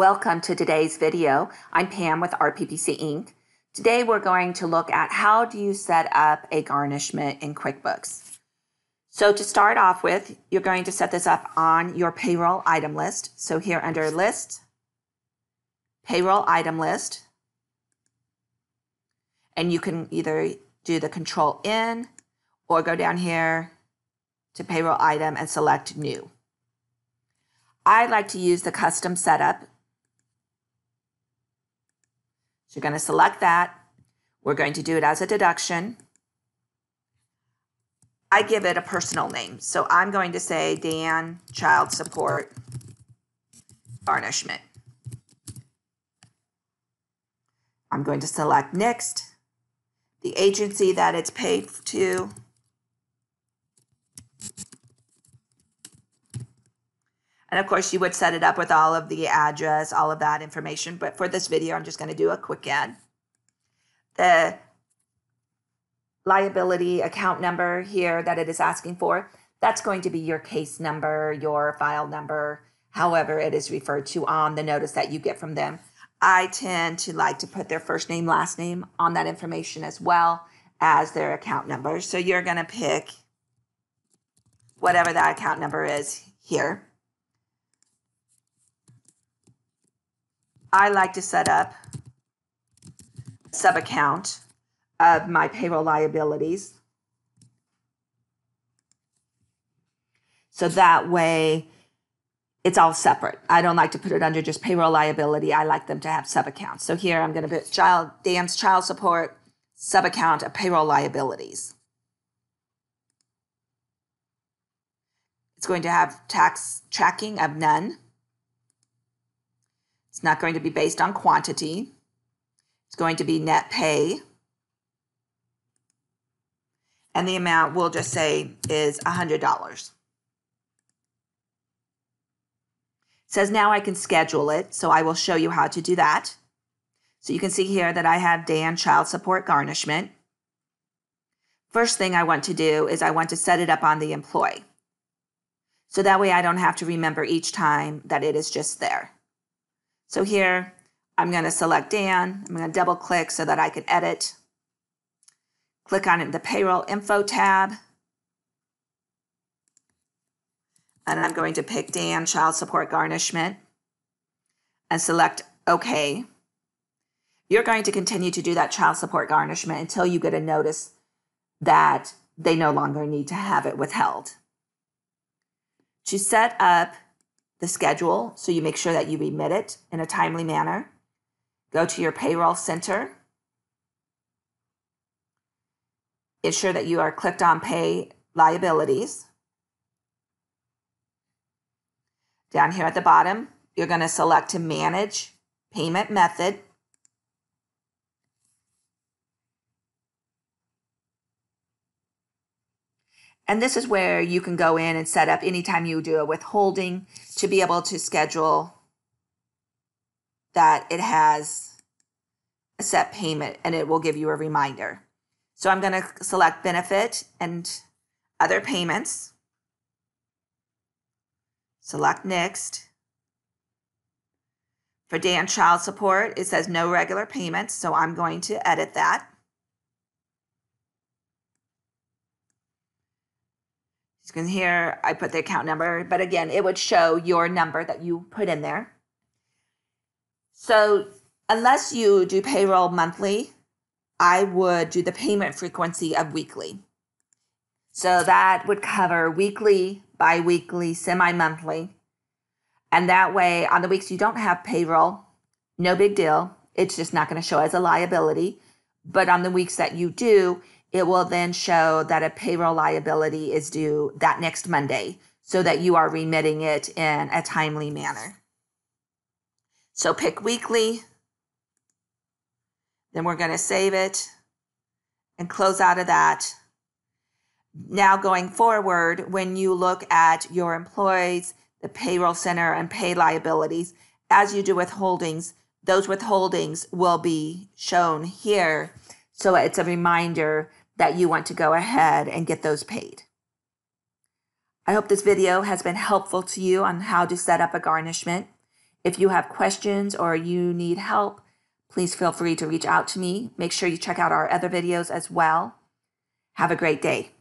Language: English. Welcome to today's video. I'm Pam with RPPC, Inc. Today we're going to look at how do you set up a garnishment in QuickBooks. So to start off with, you're going to set this up on your payroll item list. So here under List, Payroll Item List, and you can either do the Control N or go down here to Payroll Item and select New. I like to use the Custom Setup. So you're going to select that. We're going to do it as a deduction. I give it a personal name. So I'm going to say Dan Child Support Garnishment. I'm going to select Next, the agency that it's paid to, and of course you would set it up with all of the address, all of that information, but for this video I'm just going to do a quick add. The liability account number here that it is asking for, that's going to be your case number, your file number, however it is referred to on the notice that you get from them. I tend to like to put their first name, last name on that information as well as their account number. So you're going to pick whatever that account number is here. I like to set up a sub-account of my payroll liabilities. So that way it's all separate. I don't like to put it under just payroll liability. I like them to have sub-accounts. So here I'm going to put Dan's Child Support sub-account of payroll liabilities. It's going to have tax tracking of none. It's not going to be based on quantity. It's going to be net pay. And the amount we'll just say is $100. It says now I can schedule it, so I will show you how to do that. So you can see here that I have Dan Child Support Garnishment. First thing I want to do is I want to set it up on the employee. So that way I don't have to remember each time that it is just there. So here, I'm going to select Dan. I'm going to double click so that I can edit. Click on the Payroll Info tab. And I'm going to pick Dan Child Support Garnishment and select OK. You're going to continue to do that child support garnishment until you get a notice that they no longer need to have it withheld. To set up the schedule, so you make sure that you remit it in a timely manner. Go to your payroll center. Ensure that you are clicked on Pay Liabilities. Down here at the bottom, you're going to select to Manage Payment Method. And this is where you can go in and set up anytime you do a withholding to be able to schedule that it has a set payment, and it will give you a reminder. So I'm going to select Benefit and Other Payments. Select Next. For Dan Child Support, it says no regular payments, so I'm going to edit that. And here I put the account number, but again, it would show your number that you put in there. So unless you do payroll monthly, I would do the payment frequency of weekly. So that would cover weekly, bi-weekly, semi-monthly. And that way on the weeks you don't have payroll, no big deal. It's just not going to show as a liability. But on the weeks that you do, it will then show that a payroll liability is due that next Monday so that you are remitting it in a timely manner. So pick weekly, then we're going to save it and close out of that. Now going forward, when you look at your employees, the payroll center and pay liabilities, as you do withholdings, those withholdings will be shown here. So it's a reminder that you want to go ahead and get those paid. I hope this video has been helpful to you on how to set up a garnishment. If you have questions or you need help, please feel free to reach out to me. Make sure you check out our other videos as well. Have a great day.